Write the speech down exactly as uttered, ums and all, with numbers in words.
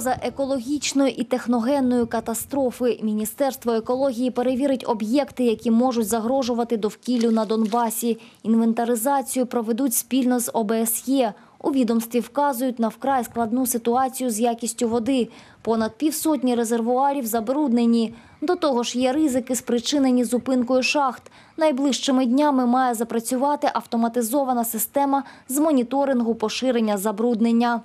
загроза екологічної і техногенної катастрофи. Міністерство екології перевірить об'єкти, які можуть загрожувати довкіллю на Донбасі. Інвентаризацію проведуть спільно з О Б С Є. У відомстві вказують на вкрай складну ситуацію з якістю води. Понад півсотні резервуарів забруднені. До того ж є ризики, спричинені зупинкою шахт. Найближчими днями має запрацювати автоматизована система з моніторингу поширення забруднення.